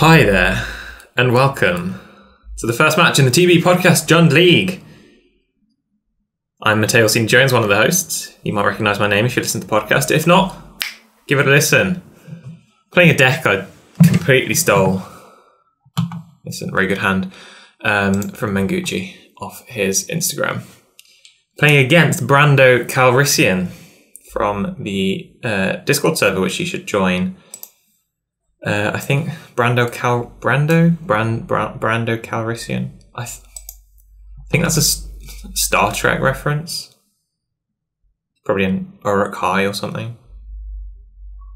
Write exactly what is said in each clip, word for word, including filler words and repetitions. Hi there, and welcome to the first match in the T B Podcast Jund League. I'm Mateo Cine-Jones, one of the hosts. You might recognise my name if you listen to the podcast. If not, give it a listen. Playing a deck I completely stole. It's a very good hand um, from Mangucci off his Instagram. Playing against Brando Calrissian from the uh, Discord server, which you should join. Uh, I think Brando Cal Brando Brand Brand Brando Calrissian. I th think that's a S Star Trek reference. Probably an Uruk-hai or something.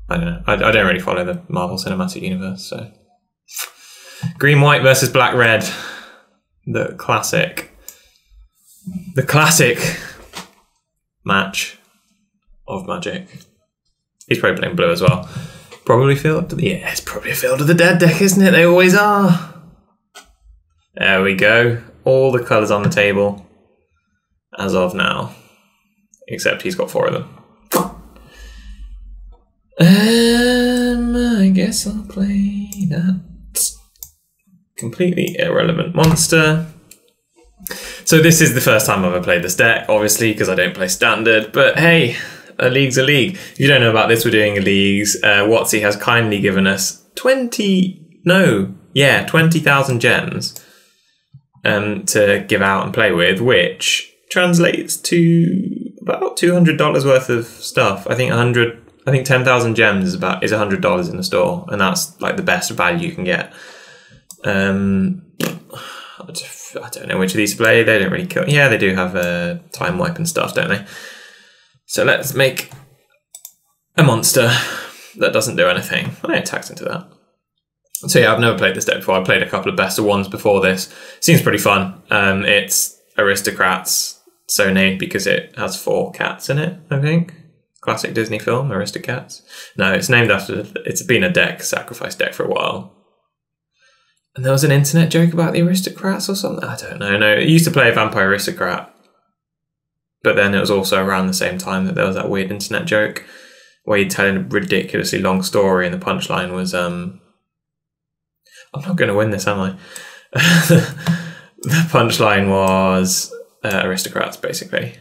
I don't know. I, I don't really follow the Marvel Cinematic Universe. So green white versus black red, the classic, the classic match of Magic. He's probably playing blue as well. Probably Field of the Dead. Yeah, it's probably a Field of the Dead deck, isn't it? They always are. There we go. All the colours on the table as of now. Except he's got four of them. Um, I guess I'll play that completely irrelevant monster. So this is the first time I've ever played this deck, obviously, because I don't play standard, but hey, a league's a league. If you don't know about this, we're doing leagues. Uh, WotC has kindly given us twenty, no, yeah, twenty thousand gems um, to give out and play with, which translates to about two hundred dollars worth of stuff. I think one hundred, I think ten thousand gems is about is one hundred dollars in the store, and that's like the best value you can get. Um, I don't know which of these to play. They don't really kill. Yeah, they do have a uh, time wipe and stuff, don't they? So let's make a monster that doesn't do anything. I attacked into that. So yeah, I've never played this deck before. I played a couple of best of ones before this. Seems pretty fun. Um, it's Aristocrats, so named because it has four cats in it, I think. Classic Disney film, Aristocrats. No, it's named after, it's been a deck, sacrifice deck for a while. And there was an internet joke about the Aristocrats or something? I don't know. No, it used to play a Vampire Aristocrat. But then it was also around the same time that there was that weird internet joke where you'd tell a ridiculously long story and the punchline was, um, I'm not going to win this, am I? The punchline was uh, Aristocrats, basically.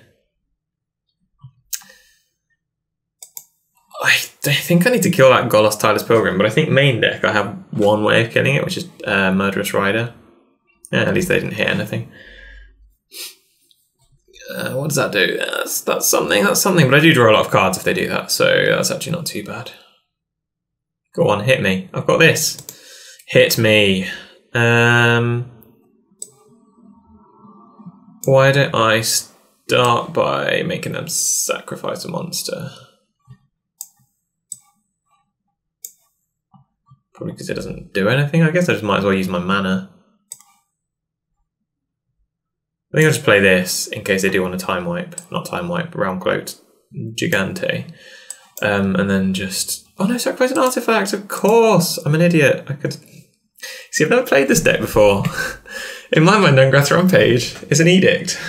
I think I need to kill that Golos Tireless Pilgrim, but I think main deck I have one way of killing it, which is uh, Murderous Rider. Yeah, at least they didn't hit anything. Uh, what does that do? That's, that's something, that's something, but I do draw a lot of cards if they do that, so that's actually not too bad. Go on, hit me. I've got this. Hit me. Um, why don't I start by making them sacrifice a monster? Probably because it doesn't do anything, I guess. I just might as well use my mana. I think I'll just play this in case they do want a time wipe, not time wipe, round cloaked Gigante. Um, and then just, oh no, sacrifice an artifact, of course, I'm an idiot. I could, see, I've never played this deck before. In my mind, Ungrat's Rampage is an edict.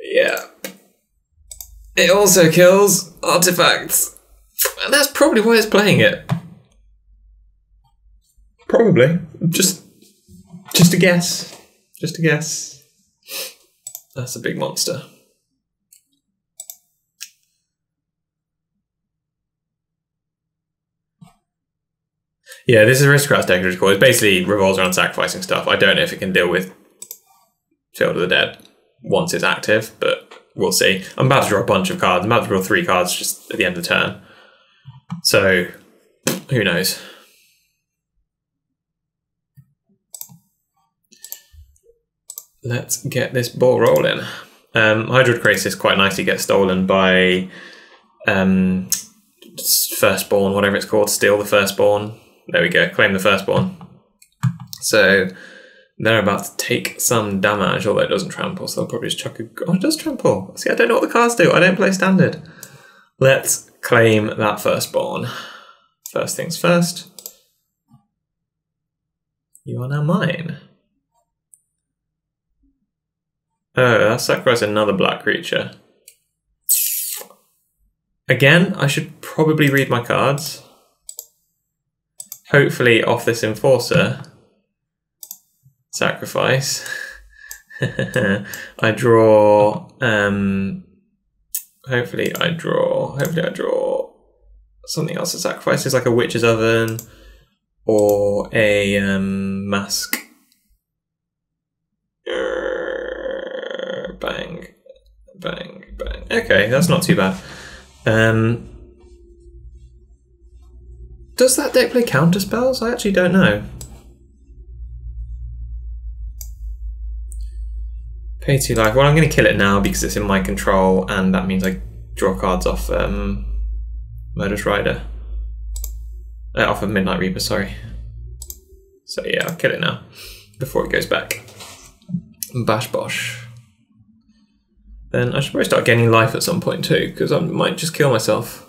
Yeah. It also kills artifacts. And that's probably why it's playing it. Probably, just, just a guess. Just a guess. That's a big monster. Yeah, this is Aristocrats deck, of course. It basically revolves around sacrificing stuff. I don't know if it can deal with Field of the Dead once it's active, but we'll see. I'm about to draw a bunch of cards. I'm about to draw three cards just at the end of the turn. So, who knows? Let's get this ball rolling. Um, Hydroid Krasis quite nicely gets stolen by um, Firstborn, whatever it's called. Steal the Firstborn. There we go. Claim the Firstborn. So they're about to take some damage, although it doesn't trample. So they'll probably just chuck a... Oh, it does trample. See, I don't know what the cards do. I don't play standard. Let's claim that Firstborn. First things first. You are now mine. Oh, that's sacrifice another black creature. Again, I should probably read my cards. hopefully off this Enforcer sacrifice, I draw, um, hopefully I draw, hopefully I draw something else to sacrifice, is like a Witch's Oven or a um, Mask. Bang, bang, bang. Okay, that's not too bad. Um, does that deck play counter spells? I actually don't know. Pay two life. Well, I'm going to kill it now because it's in my control, and that means I draw cards off um, Murderous Rider. Uh, off of Midnight Reaper, sorry. So yeah, I'll kill it now before it goes back. Bash bosh. Then I should probably start gaining life at some point too, because I might just kill myself.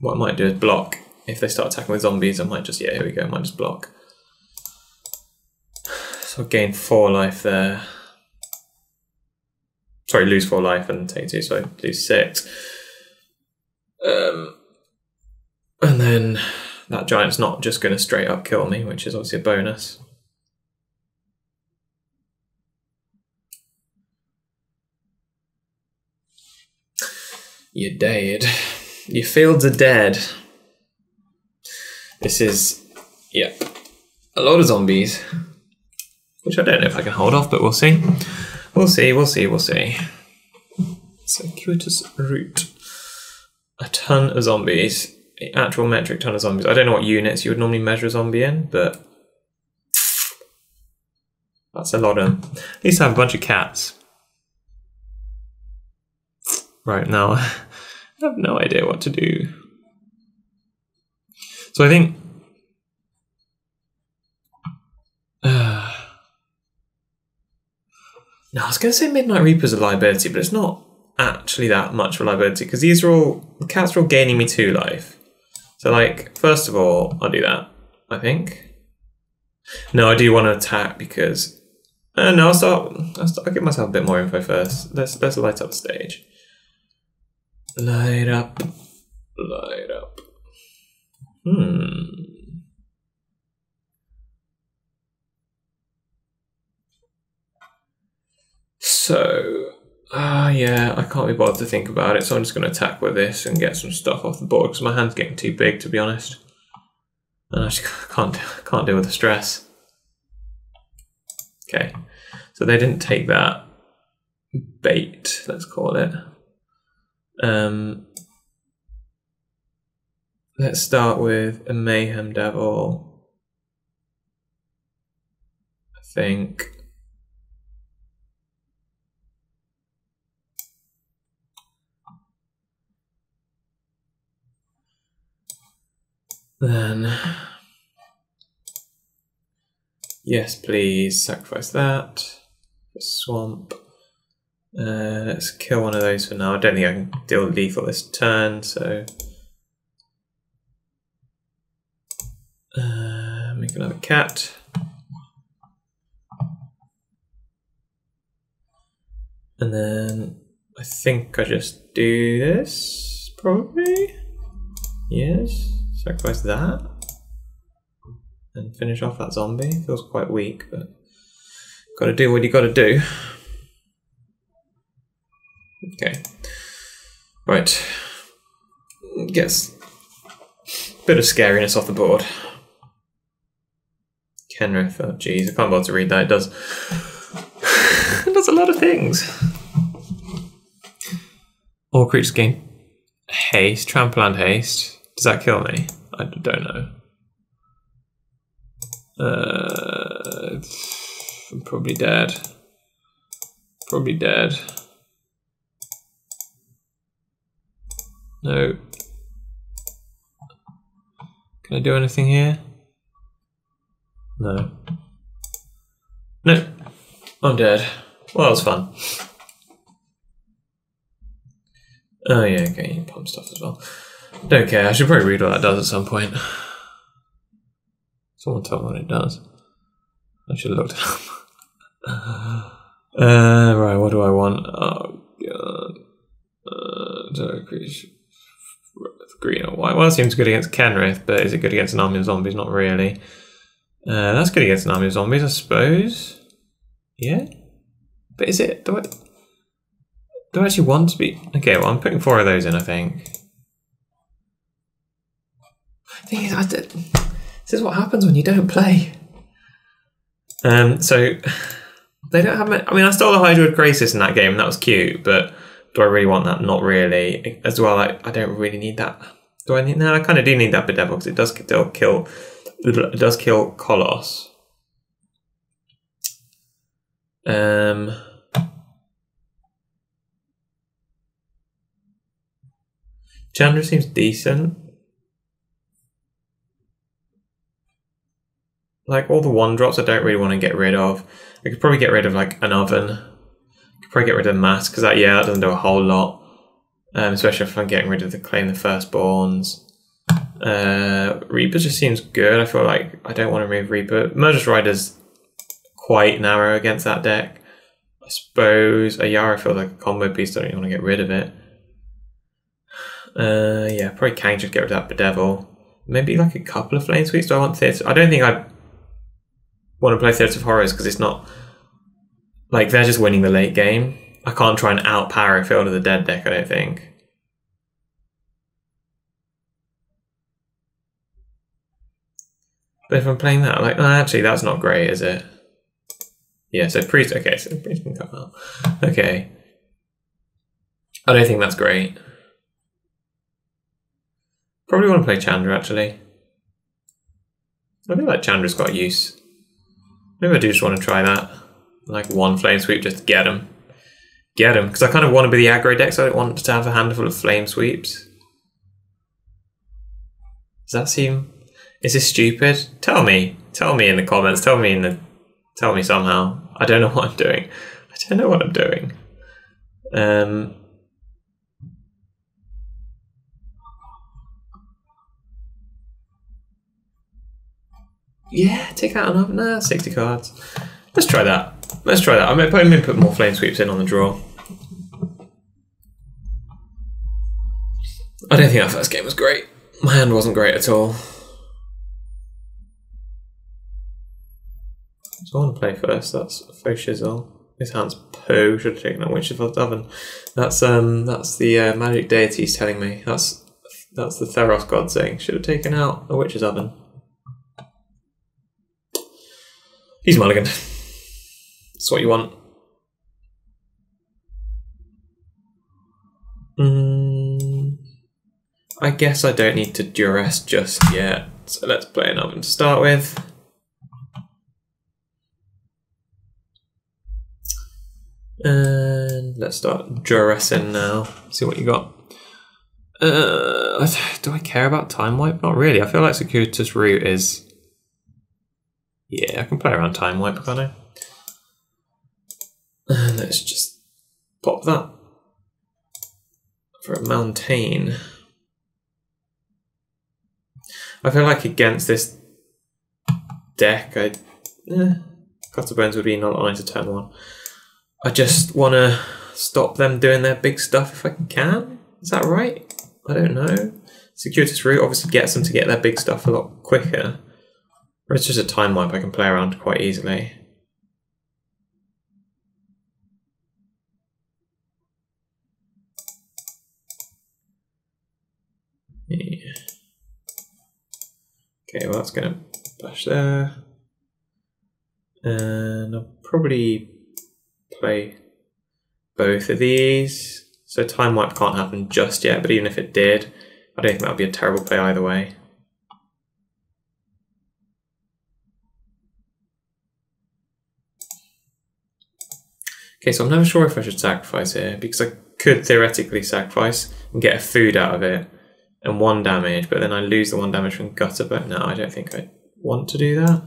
What I might do is block. If they start attacking with zombies, I might just, yeah, here we go, I might just block. So I'll gain four life there. Sorry, lose four life and take two, so I lose six. Um, and then that giant's not just going to straight up kill me, which is obviously a bonus. You're dead. Your fields are dead. This is, yeah, a lot of zombies, which I don't know if I can hold off, but we'll see. We'll see, we'll see, we'll see. Circuitous Route. A ton of zombies. An actual metric ton of zombies. I don't know what units you would normally measure a zombie in, but that's a lot of them. At least I have a bunch of cats. Right now, I have no idea what to do. So I think uh, now I was going to say Midnight Reaper's a liability, but it's not actually that much of a liability because these are all the cats are all gaining me two life. So like, first of all, I'll do that. I think. No, I do want to attack because uh, no, I'll start. I'll start. I'll give myself a bit more info first. Let's let's light up the stage. Light up, light up. Hmm. So, ah, uh, yeah, I can't be bothered to think about it, so I'm just going to attack with this and get some stuff off the board because my hand's getting too big, to be honest. And I just can't, can't deal with the stress. Okay, so they didn't take that bait, let's call it. Um, let's start with a Mayhem Devil, I think. Then, yes please, sacrifice that, swamp. Uh, let's kill one of those for now. I don't think I can deal with lethal this turn, so uh, make another cat. And then I think I just do this, probably. Yes, sacrifice that. And finish off that zombie. Feels quite weak, but gotta do what you gotta do. Okay, right, gets a bit of scariness off the board. Kenrith, oh jeez, I can't bother to read that, it does, it does a lot of things. All creatures gain haste, trample and haste. Does that kill me? I don't know. Uh, I'm probably dead. Probably dead. No. Can I do anything here? No. No. I'm dead. Well, that was fun. Oh yeah, okay, you can pump stuff as well. Don't care, I should probably read what that does at some point. Someone tell me what it does. I should have looked it up. Uh, right, what do I want? Oh, God. Uh, creature. green or white. Well, it seems good against Kenrith, but is it good against an army of zombies? Not really. Uh, that's good against an army of zombies, I suppose. Yeah? But is it... Do I, do I actually want to be... Okay, well, I'm putting four of those in, I think. The thing is, I did, this is what happens when you don't play. Um, so... They don't have... I mean, I stole a Hydroid Krasis in that game, and that was cute, but... Do I really want that? Not really. As well, I, I don't really need that. Do I need... No, I kind of do need that Bedevil, because it does still kill... It does kill Golos. Um... Chandra seems decent. Like, all the one-drops I don't really want to get rid of. I could probably get rid of, like, an oven. I could probably get rid of a mask, because that, yeah, that doesn't do a whole lot. Um, especially if I'm getting rid of the Claim the Firstborns. Uh, Reaper just seems good. I feel like I don't want to move Reaper. Murderous Rider's quite narrow against that deck. I suppose Ayara feels like a combo piece, so I don't even want to get rid of it. Uh, yeah, probably can just get rid of that Bedevil. Maybe, like, a couple of Flame Sweeps. Do I want Theater? I don't think I... want to play Theater of Horrors, because it's not... Like, they're just winning the late game. I can't try and out-power a Field of the Dead deck, I don't think. But if I'm playing that, I'm like, oh, actually, that's not great, is it? Yeah, so Priest... Okay, so Priest can come out. Okay. I don't think that's great. Probably want to play Chandra, actually. I feel like Chandra's got use. Maybe I do just want to try that. Like one Flame Sweep just to get him. Get him. Because I kind of want to be the aggro deck, so I don't want to have a handful of Flame Sweeps. Does that seem... Is this stupid? Tell me. Tell me in the comments. Tell me in the... Tell me somehow. I don't know what I'm doing. I don't know what I'm doing. Um... Yeah, take out another. Nah, sixty cards. Let's try that. Let's try that. I might probably put more Flame Sweeps in on the draw. I don't think our first game was great. My hand wasn't great at all. So I want to play first. That's Faux Shizzle. His hand's poo. Should have taken that Witch's Oven. That's um. That's the uh, magic deities telling me. That's that's the Theros god saying. Should have taken out a Witch's Oven. He's mulligan. That's what you want. Mm, I guess I don't need to duress just yet. So let's play an oven to start with. And let's start duressing now. See what you got. Uh, do I care about time wipe? Not really. I feel like Securitas Root is... Yeah, I can play around Time Wipe, can't I? And let's just pop that for a mountain. I feel like against this deck, I... Eh, Cutter Bones would be not on to turn one. I just want to stop them doing their big stuff if I can. Is that right? I don't know. Circuitous Route obviously gets them to get their big stuff a lot quicker. Or it's just a time wipe I can play around quite easily. Yeah. Okay, well that's gonna bash there. And I'll probably play both of these. So time wipe can't happen just yet, but even if it did, I don't think that would be a terrible play either way. Okay, so I'm never sure if I should sacrifice here, because I could theoretically sacrifice and get a food out of it and one damage, but then I lose the one damage from Gutter, but no, I don't think I want to do that.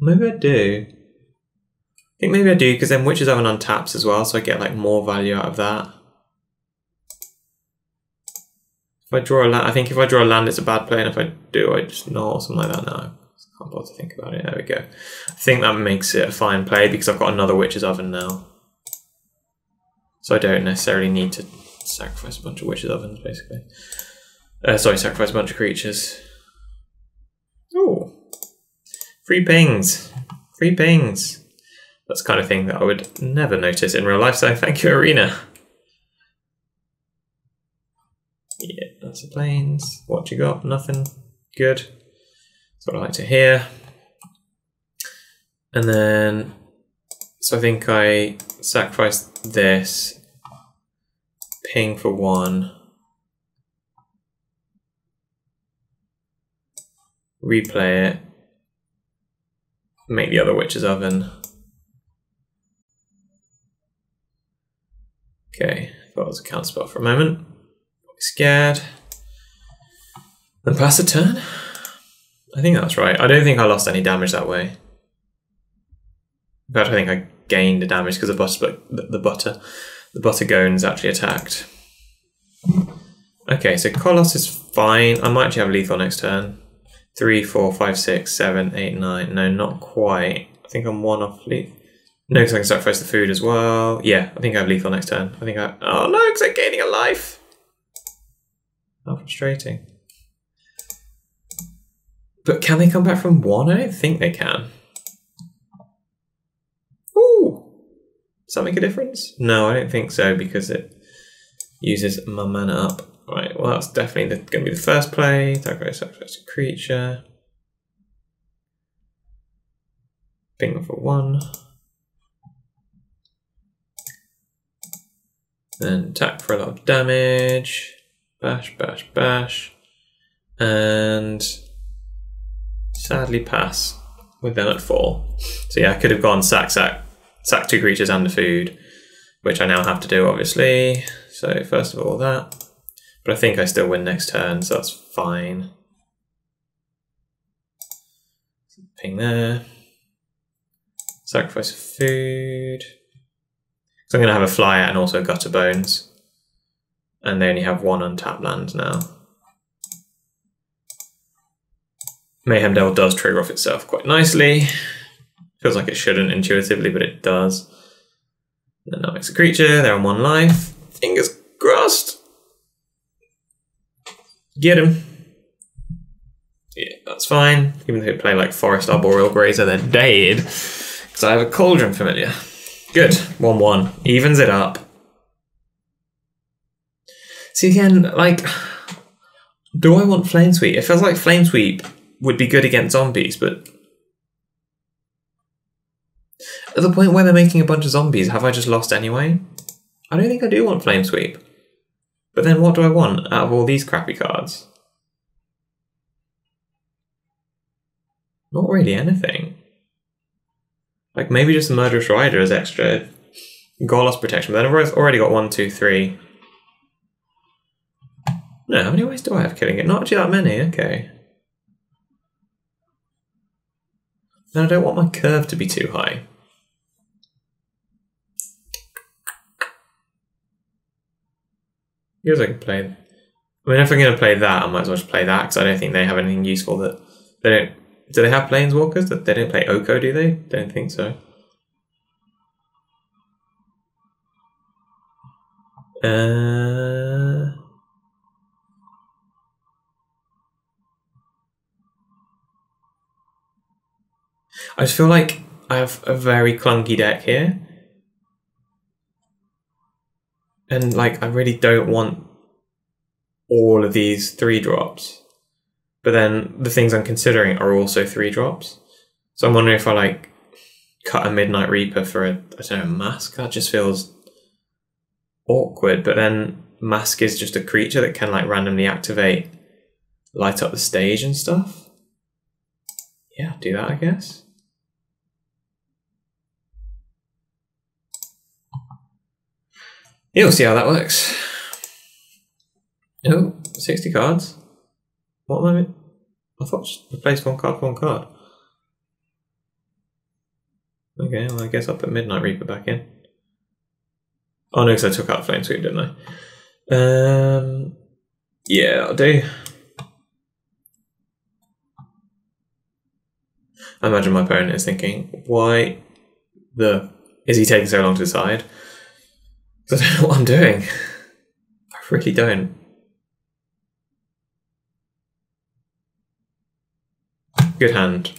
Maybe I do. I think maybe I do, because then Witch's Oven untaps as well, so I get like more value out of that. If I draw a land, I think if I draw a land it's a bad play, and if I do I just gnaw or something like that now. I can't bother to think about it. There we go. I think that makes it a fine play because I've got another Witch's Oven now. So I don't necessarily need to Sacrifice a bunch of Witch's Ovens, basically. Uh, sorry, sacrifice a bunch of creatures. Ooh. Free pings. Free pings. That's the kind of thing that I would never notice in real life, so thank you, Arena. Yeah, that's the planes. What you got? Nothing. Good. That's what I like to hear. And then... So I think I sacrificed this. Ping for one. Replay it. Make the other Witch's Oven. Okay, thought it was a counter spell for a moment. Got scared. Then pass a turn? I think that's right. I don't think I lost any damage that way. In fact, I think I gained the damage because the butter, the, the butter, the buttergone's actually attacked. Okay, so Golos is fine. I might actually have lethal next turn. Three, four, five, six, seven, eight, nine. No, not quite. I think I'm one off lethal. No, because I can sacrifice the food as well. Yeah, I think I have lethal next turn. I think I. Oh no, because I'm gaining a life. How frustrating. But can they come back from one? I don't think they can. Ooh! Does that make a difference? No, I don't think so because it uses my mana up. Right, well that's definitely going to be the first play. Sacrifice, sacrifice a creature. Ping for one. Then attack for a lot of damage. Bash, bash, bash. And... sadly pass with them at four. So yeah, I could have gone sack, sack, sack two creatures and the food, which I now have to do obviously. So first of all that, but I think I still win next turn, so that's fine. Ping there. Sacrifice of food. So I'm gonna have a flyer and also Gutter Bones. And they only have one untapped land now. Mayhem Devil does trigger off itself quite nicely. Feels like it shouldn't intuitively, but it does. And then that makes a creature, they're on one life. Fingers crossed! Get him. Yeah, that's fine. Even if they play like Forest Arboreal Grazer, they're dead. Because I have a Cauldron Familiar. Good. one one. Evens it up. See again, like... do I want Flame Sweep? It feels like Flame Sweep would be good against zombies, but at the point where they're making a bunch of zombies, have I just lost anyway? I don't think I do want Flame Sweep. But then what do I want out of all these crappy cards? Not really anything. Like maybe just the Murderous Rider as extra Golos protection, but then I've already got one, two, three. No, how many ways do I have killing it? Not actually that many, okay. Then I don't want my curve to be too high. I guess I could play... I mean, if I'm going to play that, I might as well just play that, because I don't think they have anything useful that... They don't... Do they have Planeswalkers? That they don't play Oko, do they? Don't think so. Uh... I just feel like I have a very clunky deck here. And like I really don't want all of these three drops. But then the things I'm considering are also three drops. So I'm wondering if I like cut a Midnight Reaper for a, I don't know, mask. That just feels awkward. But then mask is just a creature that can like randomly activate, light up the stage and stuff. Yeah, I'll do that I guess. You'll see how that works. Oh, sixty cards. What limit? I thought just replace one card for one card. Okay, well I guess I'll put Midnight Reaper back in. Oh no, because I took out Flame Sweep, didn't I? Um, yeah, that'll do. I imagine my opponent is thinking, why the... is he taking so long to decide? I don't know what I'm doing. really don't. Good hand.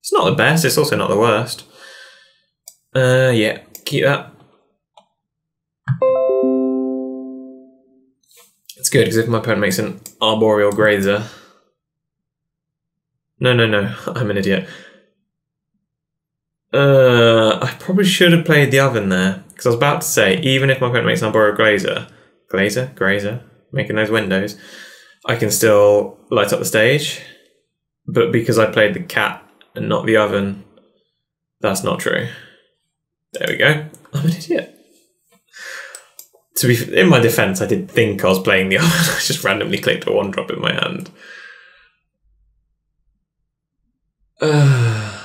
It's not the best, it's also not the worst. Uh, yeah, keep that. It's good, because if my opponent makes an Arboreal Grazer... No, no, no, I'm an idiot. Uh, I probably should have played the oven there, because I was about to say, even if my opponent makes an Arboreal Grazer... Glazer? Grazer? Making those windows... I can still light up the stage, but because I played the cat and not the oven, that's not true. There we go. I'm an idiot. To be in my defense, I did think I was playing the oven. I just randomly clicked a one drop in my hand. Uh,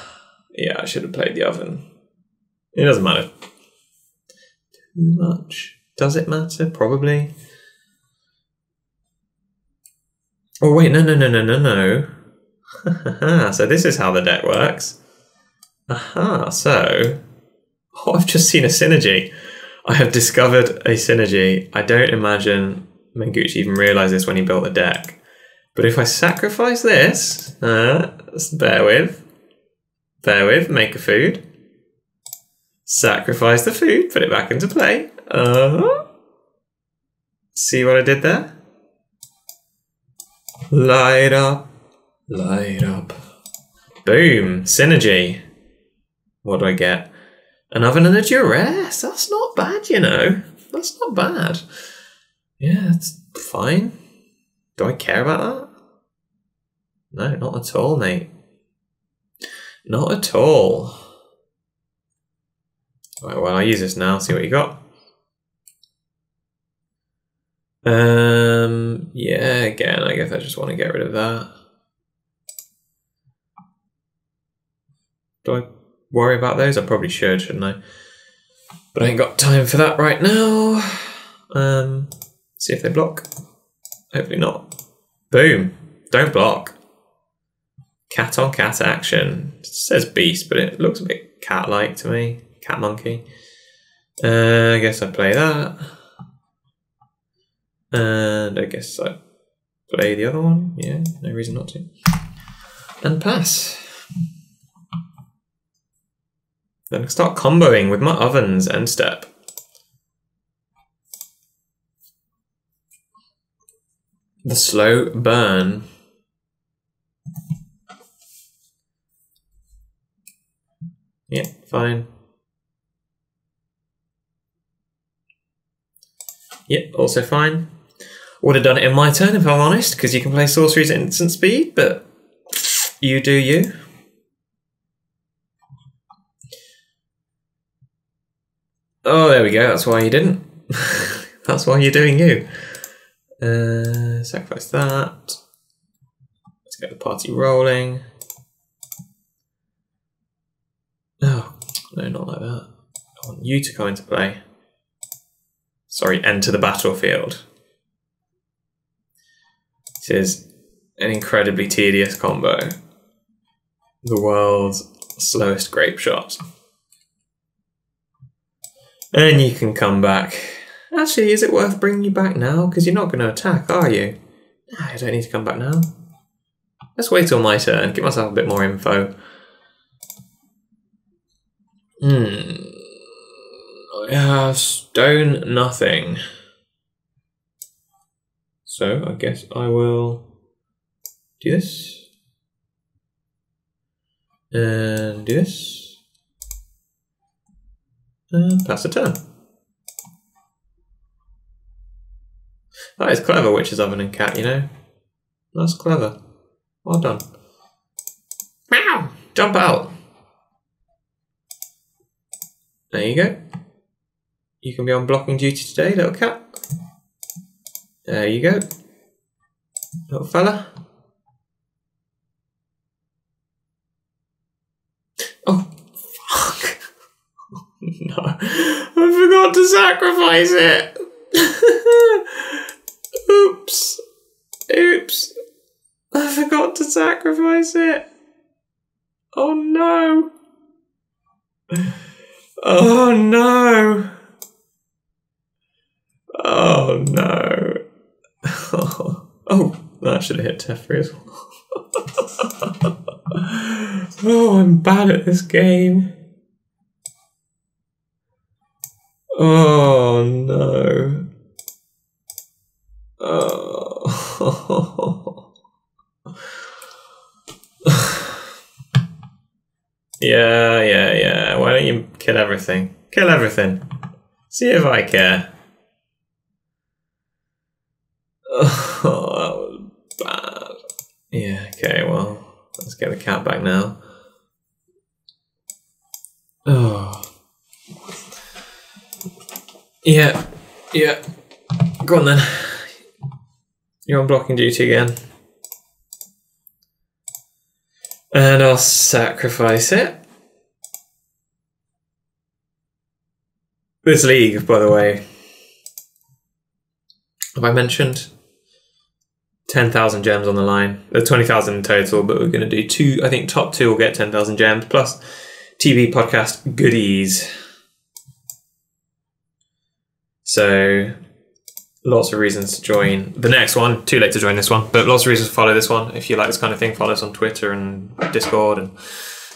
yeah, I should have played the oven. It doesn't matter. Too much. Does it matter? Probably. Oh wait, no, no, no, no, no, no. So this is how the deck works. Aha, so... Oh, I've just seen a synergy. I have discovered a synergy. I don't imagine Mangucci even realised this when he built the deck. But if I sacrifice this... Uh, bear with. Bear with, make a food. Sacrifice the food, put it back into play. Uh-huh. See what I did there? Light up, light up. Boom, synergy. What do I get? An oven and a duress. That's not bad, you know. That's not bad. Yeah, it's fine. Do I care about that? No, not at all, mate. Not at all. Right, well, I'll use this now, see what you got. Um, yeah, again, I guess I just want to get rid of that. Do I worry about those? I probably should, shouldn't I? But I ain't got time for that right now. Um, see if they block. Hopefully not. Boom. Don't block. Cat on cat action. It says beast, but it looks a bit cat-like to me. Cat monkey. Uh, I guess I play that. And I guess I play the other one. Yeah, no reason not to. And pass. Then I can start comboing with my ovens and step. The slow burn. Yeah, fine. Yep, yeah, also fine. Would have done it in my turn, if I'm honest, because you can play sorceries at instant speed, but you do you. Oh, there we go. That's why you didn't. That's why you're doing you. Uh, sacrifice that. Let's get the party rolling. Oh, no, not like that. I want you to come into play. Sorry, enter the battlefield. This is an incredibly tedious combo. The world's slowest grape shot. And you can come back. Actually, is it worth bringing you back now? Because you're not going to attack, are you? No, I don't need to come back now. Let's wait till my turn, give myself a bit more info. Hmm. I have stone nothing. So, I guess I will do this. And do this. And pass the turn. That is clever, Witch's Oven and Cat, you know? That's clever. Well done. Meow! Jump out! There you go. You can be on blocking duty today, little cat. There you go. Little fella. Oh, fuck. No. I forgot to sacrifice it. Oops. Oops. I forgot to sacrifice it. Oh, no. Oh, no. Oh no. Oh, that should have hit Teferi as well. Oh, I'm bad at this game. Oh no. Oh. Yeah, yeah, yeah. Why don't you kill everything? Kill everything. See if I care. Oh, that was bad. Yeah, okay, well, let's get the cat back now. Oh. Yeah, yeah. Go on then. You're on blocking duty again. And I'll sacrifice it. This league, by the way. Have I mentioned? ten thousand gems on the line. There's twenty thousand in total, but we're going to do two. I think top two will get ten thousand gems, plus T V podcast goodies. So, lots of reasons to join the next one. Too late to join this one, but lots of reasons to follow this one. If you like this kind of thing, follow us on Twitter and Discord, and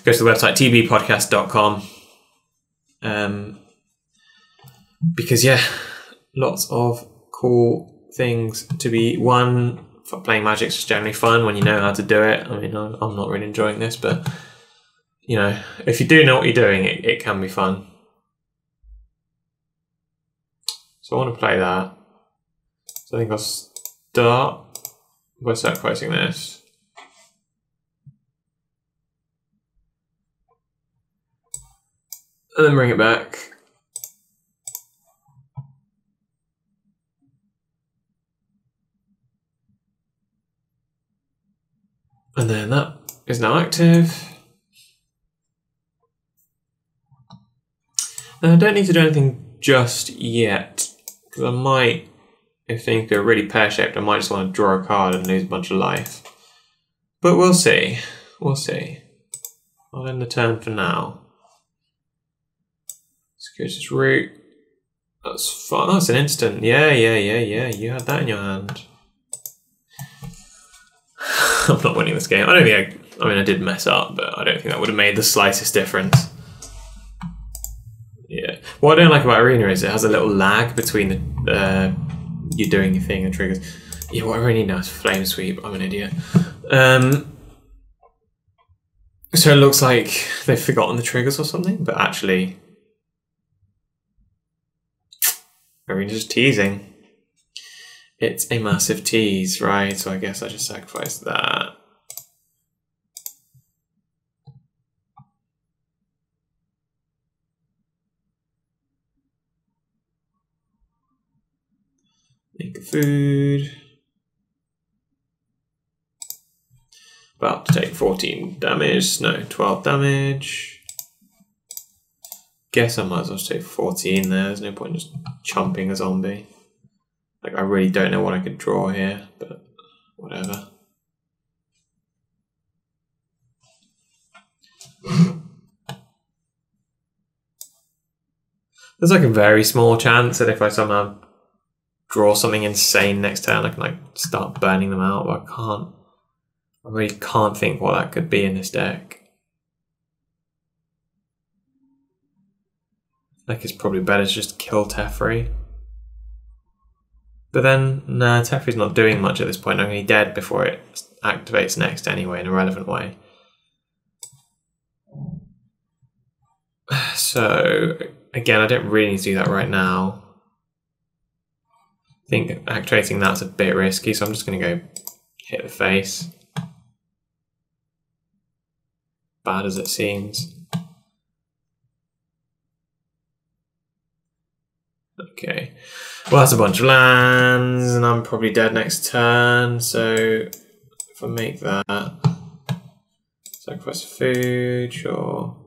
go to the website, t b podcast dot com. Um, because, yeah, lots of cool things to be won. Playing Magic's just generally fun when you know how to do it. I mean, I'm not really enjoying this, but, you know, if you do know what you're doing, it, it can be fun. So I want to play that. So I think I'll start by sacrificing this. And then bring it back. And then that is now active. Now I don't need to do anything just yet. Because I might, if things go really pear-shaped, I might just want to draw a card and lose a bunch of life. But we'll see. We'll see. I'll end the turn for now. Circuitous Route. That's fun. Oh, that's an instant. Yeah, yeah, yeah, yeah. You had that in your hand. I'm not winning this game. I don't think I... I mean, I did mess up, but I don't think that would have made the slightest difference. Yeah. What I don't like about Arena is it has a little lag between the uh, you doing your thing and triggers. Yeah, what I really need now is Flame Sweep. I'm an idiot. Um, so it looks like they've forgotten the triggers or something, but actually... Arena's just teasing. It's a massive tease, right? So I guess I just sacrificed that. Make a food. About to take fourteen damage. No, twelve damage. Guess I might as well take fourteen there. There's no point in just chumping a zombie. Like, I really don't know what I could draw here, but whatever. There's like a very small chance that if I somehow draw something insane next turn, I can like start burning them out, but I can't, I really can't think what that could be in this deck. Like, it's probably better to just kill Teferi. But then, nah, Teferi's not doing much at this point. I'm going to be dead before it activates next anyway, in a relevant way. So, again, I don't really need to do that right now. I think activating that's a bit risky, so I'm just going to go hit the face. Bad as it seems. Okay. Well, that's a bunch of lands, and I'm probably dead next turn, so if I make that, sacrifice food, sure.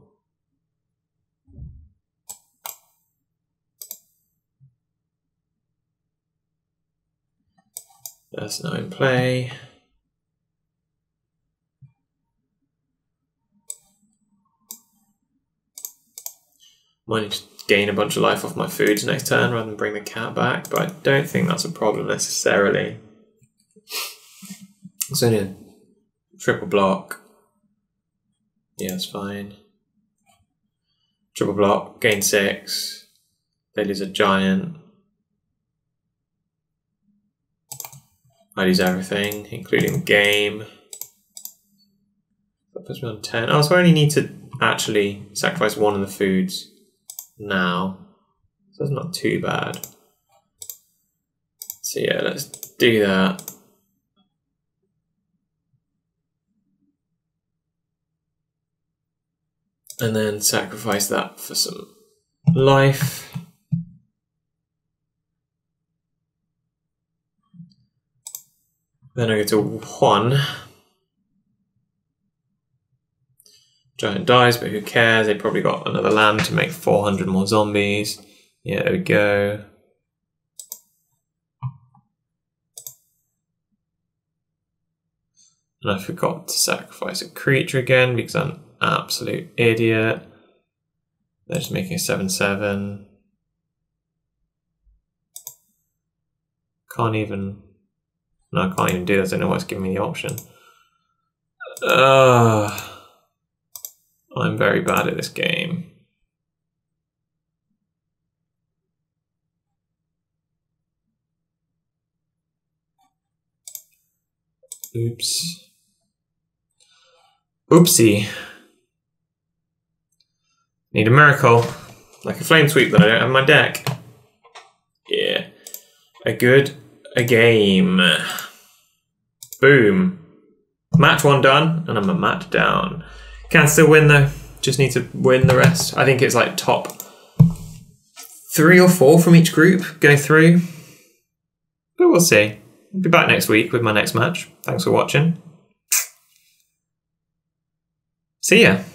That's not in play. Might need to gain a bunch of life off my foods next turn rather than bring the cat back, but I don't think that's a problem necessarily. It's only a triple block. Yeah, it's fine. Triple block, gain six. They lose a giant. I lose everything, including the game. That puts me on ten. Oh, so I only need to actually sacrifice one of the foods now. So that's not too bad. So yeah, let's do that. And then sacrifice that for some life. Then I go to one. Giant dies, but who cares? They probably got another land to make four hundred more zombies. Yeah, there we go. And I forgot to sacrifice a creature again because I'm an absolute idiot. They're just making a seven seven. Can't even... No, I can't even do this. I don't know why it's giving me the option. Uh, I'm very bad at this game. Oops. Oopsie. Need a miracle. Like a flame sweep that I don't have in my deck. Yeah. A good a game. Boom. Match one done, and I'm a mat down. Can still win though. Just need to win the rest. I think it's like top three or four from each group go through. But we'll see. I'll be back next week with my next match. Thanks for watching. See ya.